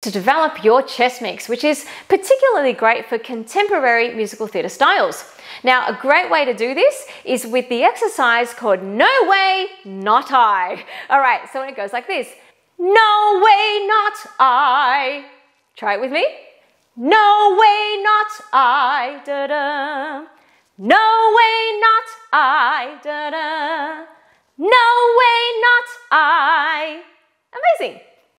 to develop your chess mix, which is particularly great for contemporary musical theatre styles. Now, a great way to do this is with the exercise called No Way Not I. All right, so when it goes like this, no way not I. Try it with me. No way not I, da-da. No way not I, da-da.